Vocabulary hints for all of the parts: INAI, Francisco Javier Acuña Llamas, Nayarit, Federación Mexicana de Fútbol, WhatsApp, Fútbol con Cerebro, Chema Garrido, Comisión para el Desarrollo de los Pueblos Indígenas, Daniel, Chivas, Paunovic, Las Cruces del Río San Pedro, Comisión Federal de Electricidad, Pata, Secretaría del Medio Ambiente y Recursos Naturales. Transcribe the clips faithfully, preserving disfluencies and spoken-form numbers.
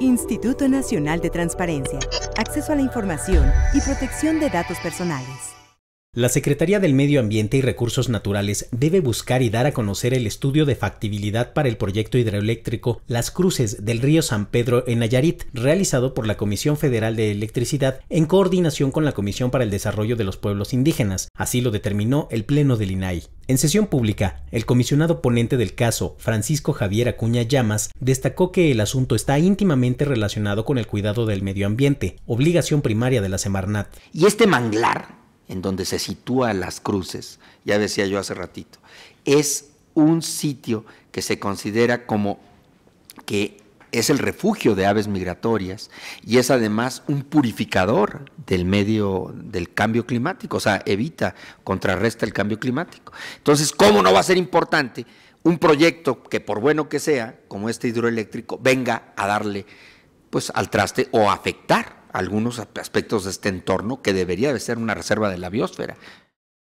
Instituto Nacional de Transparencia, Acceso a la Información y Protección de Datos Personales. La Secretaría del Medio Ambiente y Recursos Naturales debe buscar y dar a conocer el estudio de factibilidad para el proyecto hidroeléctrico Las Cruces del Río San Pedro en Nayarit, realizado por la Comisión Federal de Electricidad en coordinación con la Comisión para el Desarrollo de los Pueblos Indígenas, así lo determinó el Pleno del I N A I. En sesión pública, el comisionado ponente del caso, Francisco Javier Acuña Llamas, destacó que el asunto está íntimamente relacionado con el cuidado del medio ambiente, obligación primaria de la Semarnat. Y este manglar, en donde se sitúan Las Cruces, ya decía yo hace ratito, es un sitio que se considera como que es el refugio de aves migratorias y es además un purificador del medio del cambio climático, o sea, evita, contrarresta el cambio climático. Entonces, ¿cómo no va a ser importante un proyecto que, por bueno que sea, como este hidroeléctrico, venga a darle pues al traste o a afectar algunos aspectos de este entorno que debería de ser una reserva de la biosfera?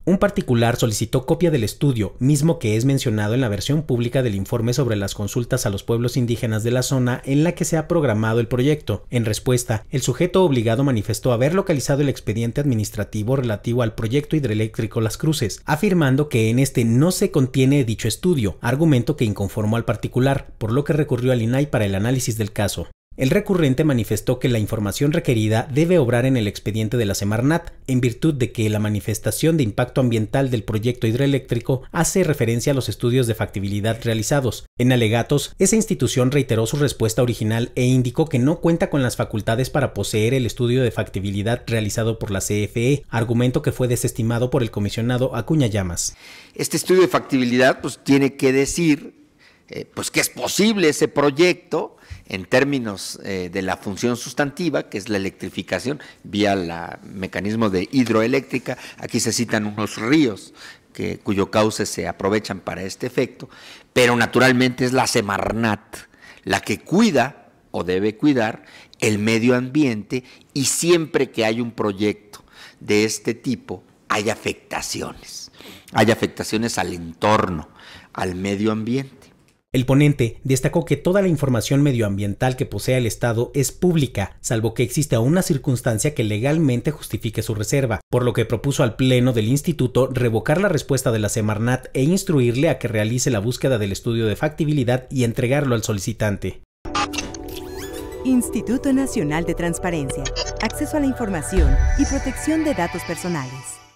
Un particular solicitó copia del estudio, mismo que es mencionado en la versión pública del informe sobre las consultas a los pueblos indígenas de la zona en la que se ha programado el proyecto. En respuesta, el sujeto obligado manifestó haber localizado el expediente administrativo relativo al proyecto hidroeléctrico Las Cruces, afirmando que en este no se contiene dicho estudio, argumento que inconformó al particular, por lo que recurrió al I N A I para el análisis del caso. El recurrente manifestó que la información requerida debe obrar en el expediente de la Semarnat, en virtud de que la manifestación de impacto ambiental del proyecto hidroeléctrico hace referencia a los estudios de factibilidad realizados. En alegatos, esa institución reiteró su respuesta original e indicó que no cuenta con las facultades para poseer el estudio de factibilidad realizado por la C F E, argumento que fue desestimado por el comisionado Acuña Llamas. Este estudio de factibilidad pues tiene que decir eh, pues que es posible ese proyecto en términos eh, de la función sustantiva, que es la electrificación, vía la mecanismo de hidroeléctrica. Aquí se citan unos ríos que, cuyo cauce se aprovechan para este efecto, pero naturalmente es la Semarnat la que cuida o debe cuidar el medio ambiente, y siempre que hay un proyecto de este tipo hay afectaciones, hay afectaciones al entorno, al medio ambiente. El ponente destacó que toda la información medioambiental que posea el Estado es pública, salvo que exista una circunstancia que legalmente justifique su reserva, por lo que propuso al Pleno del Instituto revocar la respuesta de la Semarnat e instruirle a que realice la búsqueda del estudio de factibilidad y entregarlo al solicitante. Instituto Nacional de Transparencia, Acceso a la Información y Protección de Datos Personales.